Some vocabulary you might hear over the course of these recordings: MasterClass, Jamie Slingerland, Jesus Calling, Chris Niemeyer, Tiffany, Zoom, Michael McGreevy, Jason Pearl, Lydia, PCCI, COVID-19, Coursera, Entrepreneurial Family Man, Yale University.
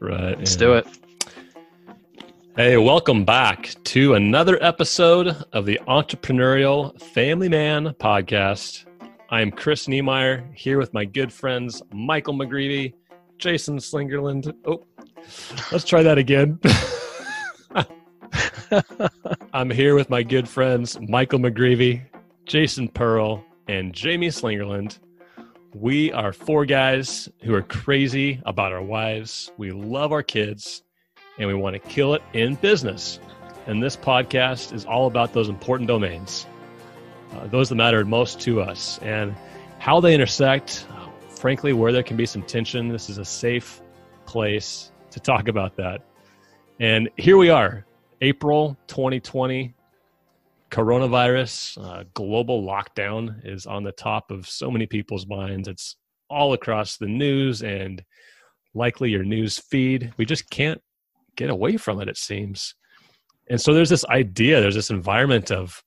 Right. Let's do it. Hey, welcome back to another episode of the Entrepreneurial Family Man podcast. I'm Chris Niemeyer, here with my good friends Michael McGreevy, Jason Slingerland. Oh, let's try that again. I'm here with my good friends Michael McGreevy, Jason Pearl, and Jamie Slingerland. We are four guys who are crazy about our wives. We love our kids, and we want to kill it in business. And this podcast is all about those important domains, those that matter most to us, and how they intersect, frankly, where there can be some tension. This is a safe place to talk about that. And here we are, April 2020. Coronavirus, global lockdown is on the top of so many people's minds. It's all across the news and likely your news feed. We just can't get away from it, it seems. And so there's this idea, there's this environment of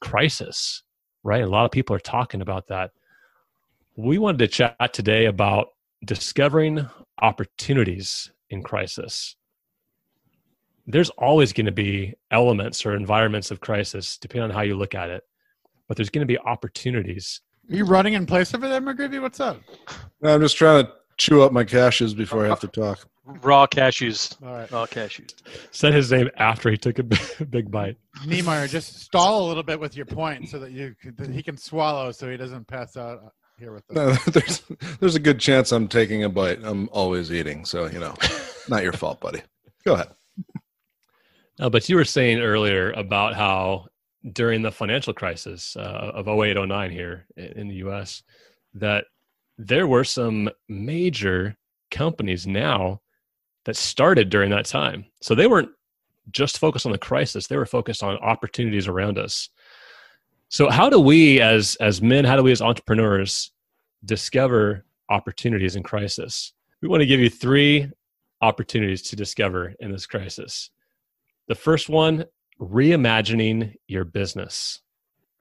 crisis, right? A lot of people are talking about that. We wanted to chat today about discovering opportunities in crisis. There's always going to be elements or environments of crisis, depending on how you look at it, but there's going to be opportunities. Are you running in place of it, McGreevy? What's up? No, I'm just trying to chew up my cashews before I have to talk. Raw cashews. All right. Raw cashews. Said his name after he took a big bite. Niemeyer, just stall a little bit with your point so that he can swallow so he doesn't pass out here with us. No, there's a good chance I'm taking a bite. I'm always eating, so, you know, not your fault, buddy. Go ahead. But you were saying earlier about how during the financial crisis of 08-09 here in the U.S., that there were some major companies now that started during that time. So they weren't just focused on the crisis. They were focused on opportunities around us. So how do we as men, how do we as entrepreneurs discover opportunities in crisis? We want to give you three opportunities to discover in this crisis. The first one, reimagining your business,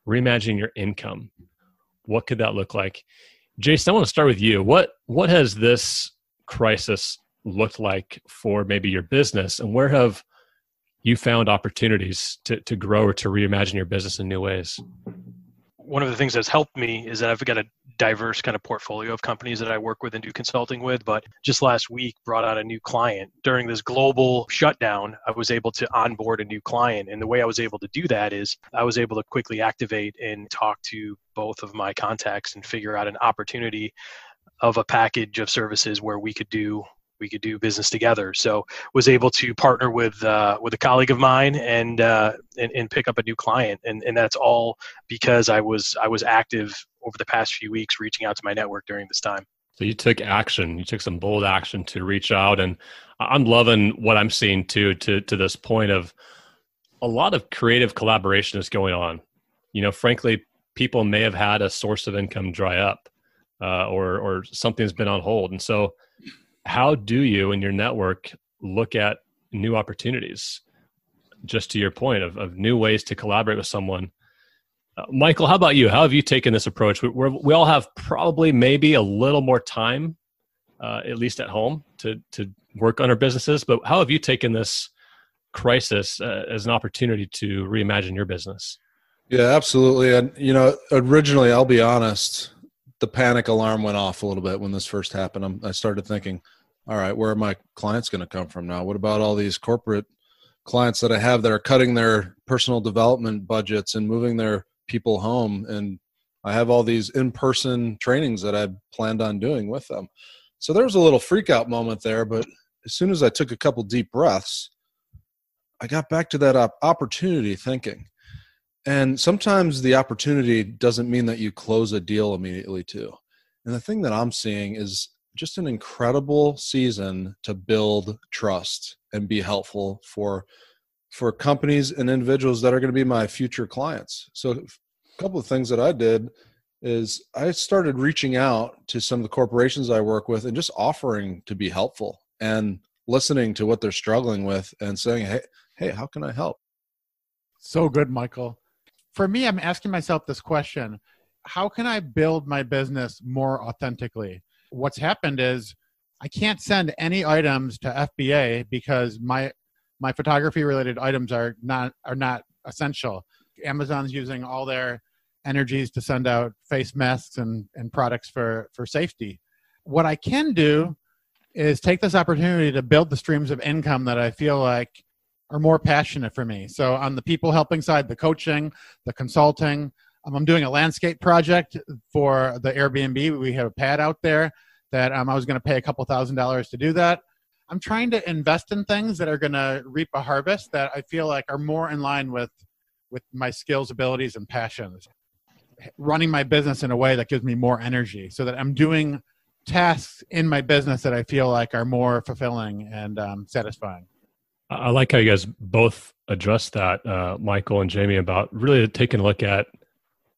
reimagining your income. What could that look like? Jason, I want to start with you. What has this crisis looked like for maybe your business, and where have you found opportunities to grow or to reimagine your business in new ways? One of the things that's helped me is that I've got a diverse kind of portfolio of companies that I work with and do consulting with. But just last week, brought on a new client. During this global shutdown, I was able to onboard a new client. And the way I was able to do that is I was able to quickly activate and talk to both of my contacts and figure out an opportunity of a package of services where we could do business together. So was able to partner with a colleague of mine and pick up a new client. And that's all because I was active over the past few weeks, reaching out to my network during this time. So you took action, you took some bold action to reach out. And I'm loving what I'm seeing too, to this point of a lot of creative collaboration is going on. You know, frankly, people may have had a source of income dry up or something's been on hold. And so how do you and your network look at new opportunities? Just to your point of new ways to collaborate with someone. Michael, how about you? How have you taken this approach? We all have probably maybe a little more time, at least at home, to work on our businesses. But how have you taken this crisis as an opportunity to reimagine your business? Yeah, absolutely. And, you know, originally, I'll be honest, the panic alarm went off a little bit when this first happened. I started thinking, all right, where are my clients going to come from now? What about all these corporate clients that I have that are cutting their personal development budgets and moving their people home? And I have all these in-person trainings that I planned on doing with them. So there was a little freak out moment there, but as soon as I took a couple deep breaths, I got back to that opportunity thinking. And sometimes the opportunity doesn't mean that you close a deal immediately too. And the thing that I'm seeing is just an incredible season to build trust and be helpful for companies and individuals that are going to be my future clients. So a couple of things that I did is I started reaching out to some of the corporations I work with and just offering to be helpful and listening to what they're struggling with and saying, hey, how can I help? So good, Michael. For me, I'm asking myself this question: how can I build my business more authentically? What's happened is I can't send any items to FBA because my photography related items are not essential. Amazon's using all their energies to send out face masks and products for safety. What I can do is take this opportunity to build the streams of income that I feel like are more passionate for me. So on the people helping side, the coaching, the consulting, I'm doing a landscape project for the Airbnb. We have a pad out there that I was going to pay a couple $1,000s to do that. I'm trying to invest in things that are going to reap a harvest that I feel like are more in line with my skills, abilities, and passions. Running my business in a way that gives me more energy so that I'm doing tasks in my business that I feel like are more fulfilling and satisfying. I like how you guys both addressed that, Michael and Jamie, about really taking a look at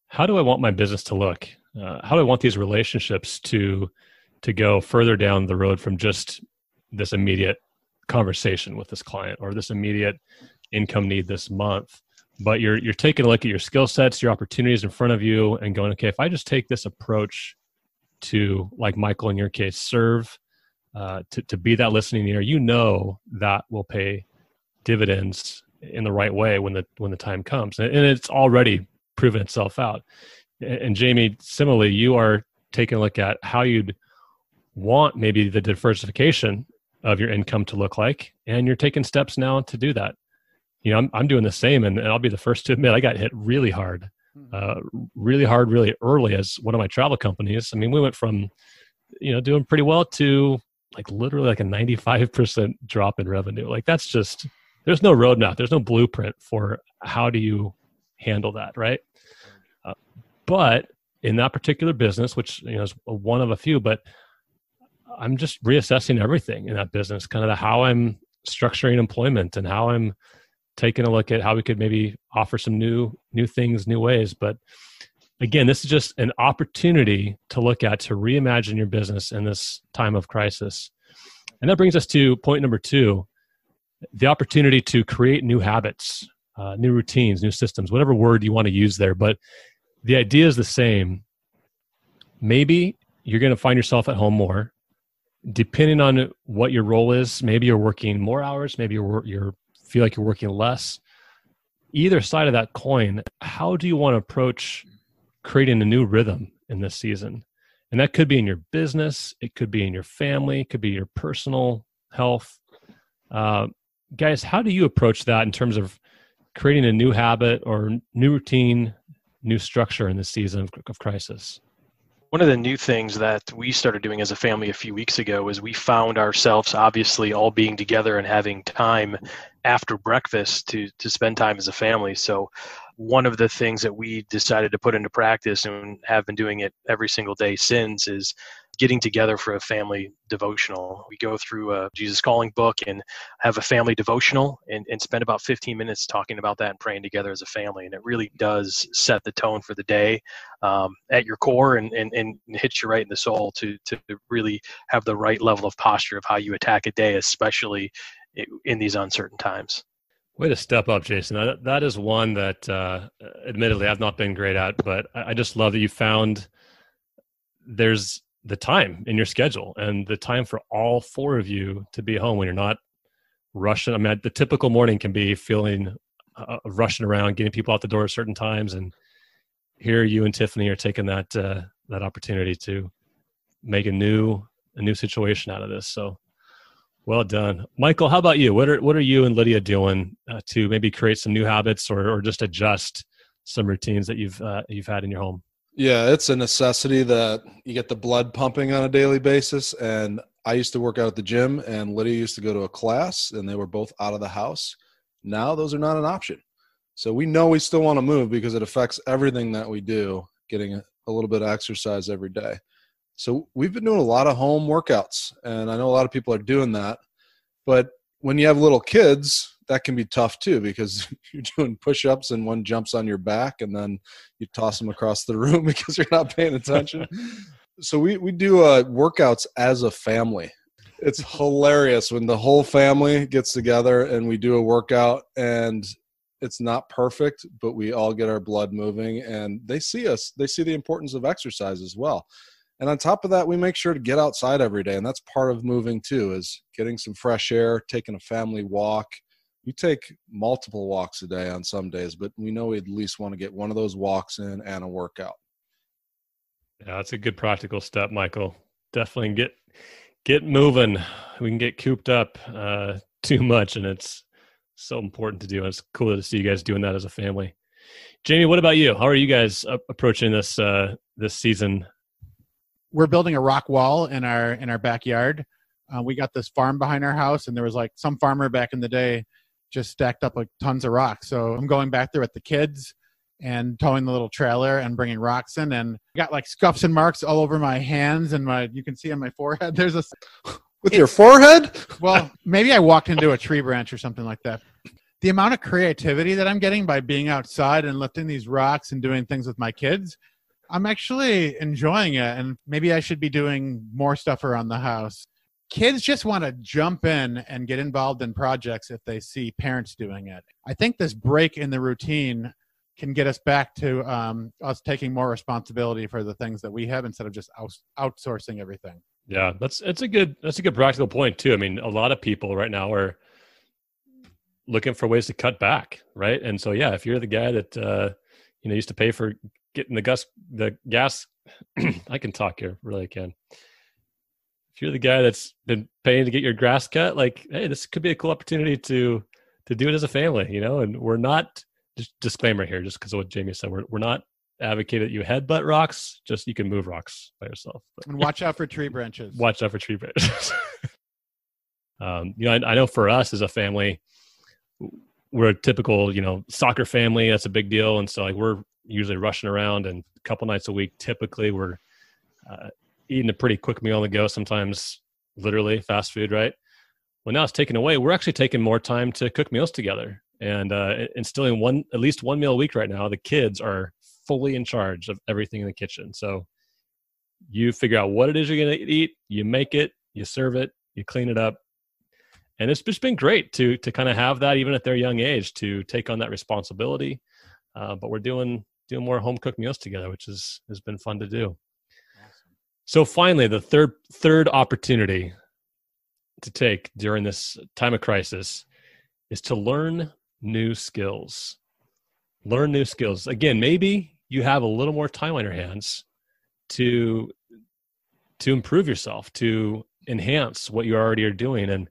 how do I want my business to look? How do I want these relationships to go further down the road from just this immediate conversation with this client or this immediate income need this month? But you're taking a look at your skill sets, your opportunities in front of you, and going, okay, if I just take this approach to, like Michael in your case, serve, to be that listening ear, you know that will pay dividends in the right way when the time comes, and it's already proven itself out. And Jamie, similarly, you are taking a look at how you'd want maybe the diversification of your income to look like, and you're taking steps now to do that. You know, I'm doing the same, and I'll be the first to admit I got hit really hard, really early as one of my travel companies. I mean, we went from, you know, doing pretty well to like literally like a 95% drop in revenue. Like that's just, there's no roadmap, there's no blueprint for how do you handle that, right? But in that particular business, which, you know, is one of a few, but I'm just reassessing everything in that business, kind of how I'm structuring employment and how I'm taking a look at how we could maybe offer some new things, new ways. But again, this is just an opportunity to look at, to reimagine your business in this time of crisis. And that brings us to point number 2, the opportunity to create new habits, new routines, new systems, whatever word you want to use there. But the idea is the same. Maybe you're going to find yourself at home more. Depending on what your role is, maybe you're working more hours, maybe you're feel like you're working less. Either side of that coin, how do you want to approach creating a new rhythm in this season? And that could be in your business, it could be in your family, it could be your personal health. Guys, how do you approach that in terms of creating a new habit or new routine, new structure in this season of crisis? One of the new things that we started doing as a family a few weeks ago is we found ourselves obviously all being together and having time after breakfast to spend time as a family. So one of the things that we decided to put into practice and have been doing it every single day since is getting together for a family devotional. We go through a Jesus Calling book and have a family devotional and spend about 15 minutes talking about that and praying together as a family. And it really does set the tone for the day at your core and hits you right in the soul to really have the right level of posture of how you attack a day, especially in these uncertain times. Way to step up, Jason. That is one that admittedly I've not been great at, but I just love that you found there's the time in your schedule and the time for all 4 of you to be home when you're not rushing. I mean, the typical morning can be feeling rushing around, getting people out the door at certain times. And here you and Tiffany are taking that opportunity to make a new situation out of this. So well done. Michael, how about you? What are you and Lydia doing to maybe create some new habits or just adjust some routines that you've had in your home? Yeah, it's a necessity that you get the blood pumping on a daily basis. And I used to work out at the gym and Lydia used to go to a class and they were both out of the house. Now those are not an option. So we know we still want to move because it affects everything that we do, getting a little bit of exercise every day. So we've been doing a lot of home workouts and I know a lot of people are doing that, but when you have little kids, that can be tough too, because you're doing push-ups and one jumps on your back and then you toss them across the room because you're not paying attention. So we do workouts as a family. It's hilarious when the whole family gets together and we do a workout and it's not perfect, but we all get our blood moving and they see us. They see the importance of exercise as well. And on top of that, we make sure to get outside every day. And that's part of moving too, is getting some fresh air, taking a family walk. We take multiple walks a day on some days, but we know we at least want to get one of those walks in and a workout. Yeah, that's a good practical step, Michael. Definitely get moving. We can get cooped up too much, and it's so important to do. And it's cool to see you guys doing that as a family. Jamie, what about you? How are you guys approaching this this season? We're building a rock wall in our backyard. We got this farm behind our house, and there was like some farmer back in the day just stacked up like tons of rocks. So I'm going back there with the kids and towing the little trailer and bringing rocks in, and I got like scuffs and marks all over my hands and my, you can see on my forehead. There's a with your forehead? Well, maybe I walked into a tree branch or something like that. The amount of creativity that I'm getting by being outside and lifting these rocks and doing things with my kids, I'm actually enjoying it, and maybe I should be doing more stuff around the house. Kids just want to jump in and get involved in projects if they see parents doing it. I think this break in the routine can get us back to us taking more responsibility for the things that we have instead of just outsourcing everything. Yeah, that's a good practical point too. I mean, a lot of people right now are looking for ways to cut back, right? And so, yeah, if you're the guy that used to pay for getting the gas, I can talk here, really can. If you're the guy that's been paying to get your grass cut, like, hey, this could be a cool opportunity to do it as a family, you know. And we're not, just disclaimer here, just because of what Jamie said, we're not advocating that you headbutt rocks. Just you can move rocks by yourself. But, and watch out for tree branches. Watch out for tree branches. I know for us as a family, we're a typical, soccer family. That's a big deal, and so like we're usually rushing around, and a couple nights a week, typically we're eating a pretty quick meal on the go, sometimes literally fast food, right? Well, now it's taken away. We're actually taking more time to cook meals together and instilling at least one meal a week right now. The kids are fully in charge of everything in the kitchen. So you figure out what it is you're going to eat, you make it, you serve it, you clean it up. And it's just been great to kind of have that even at their young age, to take on that responsibility. But we're doing more home-cooked meals together, which has been fun to do. Awesome. So finally, the third opportunity to take during this time of crisis is to learn new skills. Learn new skills. Again, maybe you have a little more time on your hands to improve yourself, to enhance what you already are doing, and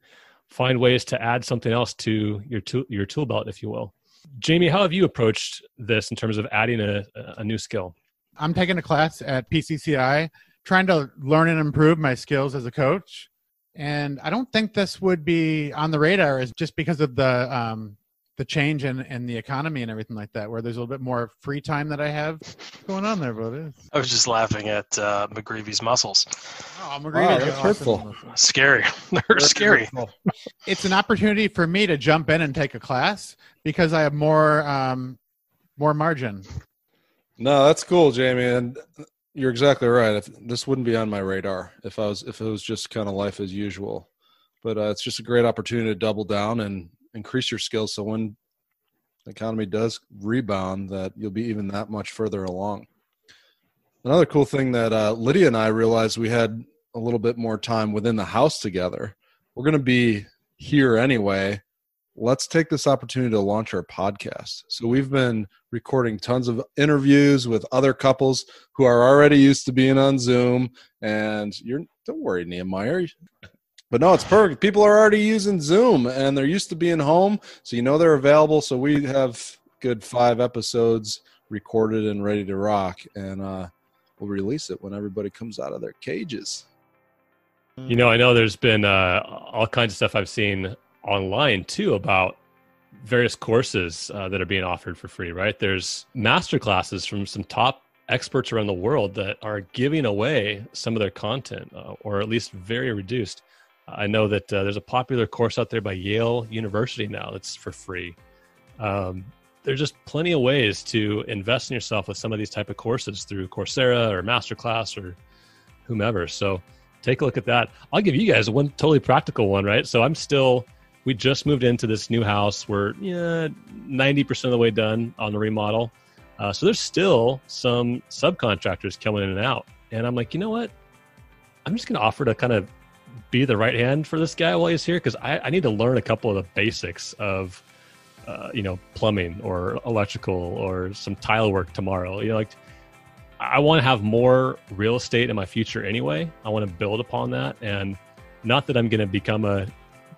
find ways to add something else to your tool belt, if you will. Jamie, how have you approached this in terms of adding a new skill? I'm taking a class at PCCI, trying to learn and improve my skills as a coach. And I don't think this would be on the radar is just because of the change in the economy and everything like that, where there's a little bit more free time that I have. What's going on there, brother? I was just laughing at McGreevy's muscles. Oh, McGreevy's hurtful. Awesome. Scary. They're scary. It's an opportunity for me to jump in and take a class because I have more margin. No, that's cool, Jamie. And you're exactly right. This wouldn't be on my radar if it was just kind of life as usual. But it's just a great opportunity to double down and increase your skills, so when the economy does rebound, that you'll be even that much further along. Another cool thing that Lydia and I realized, we had a little bit more time within the house together. We're going to be here anyway. Let's take this opportunity to launch our podcast. So we've been recording tons of interviews with other couples who are already used to being on Zoom. And don't worry, Niemeyer. But no, it's perfect. People are already using Zoom, and they're used to being home, so they're available. So we have good 5 episodes recorded and ready to rock, and we'll release it when everybody comes out of their cages. I know there's been all kinds of stuff I've seen online, too, about various courses that are being offered for free, right? There's masterclasses from some top experts around the world that are giving away some of their content, or at least very reduced. I know that there's a popular course out there by Yale University now that's for free. There's just plenty of ways to invest in yourself with some of these type of courses through Coursera or MasterClass or whomever. So take a look at that. I'll give you guys one totally practical one, right? So we just moved into this new house. We're 90% of the way done on the remodel. So there's still some subcontractors coming in and out. And I'm like, you know what? I'm just going to offer to kind of be the right hand for this guy while he's here, because I need to learn a couple of the basics of, you know, plumbing or electrical or some tile work tomorrow. You know, like, I want to have more real estate in my future anyway. I want to build upon that. And not that I'm going to become a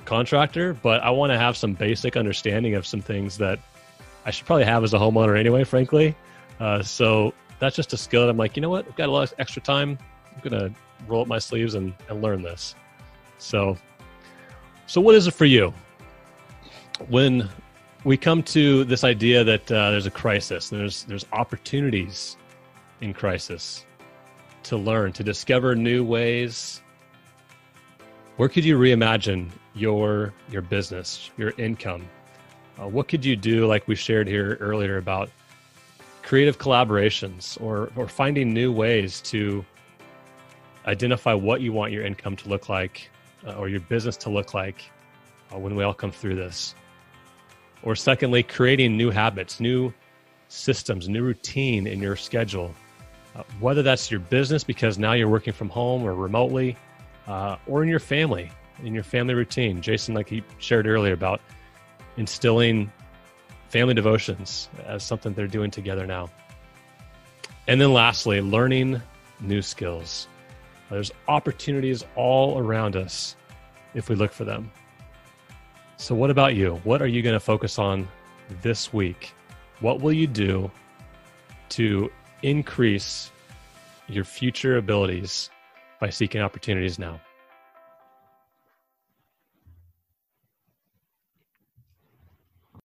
contractor, but I want to have some basic understanding of some things that I should probably have as a homeowner anyway, frankly. So that's just a skill that I'm like, you know what? I've got a lot of extra time. I'm going to roll up my sleeves and learn this. So what is it for you? When we come to this idea that there's a crisis and there's opportunities in crisis to learn, to discover new ways, where could you reimagine your business, your income? What could you do, like we shared here earlier, about creative collaborations or finding new ways to identify what you want your income to look like or your business to look like when we all come through this? Or secondly, creating new habits, new systems, new routine in your schedule, whether that's your business because now you're working from home or remotely, or in your family routine. Jason, like he shared earlier, about instilling family devotions as something they're doing together now. And then lastly, learning new skills. There's opportunities all around us if we look for them. So what about you? What are you going to focus on this week? What will you do to increase your future abilities by seeking opportunities now?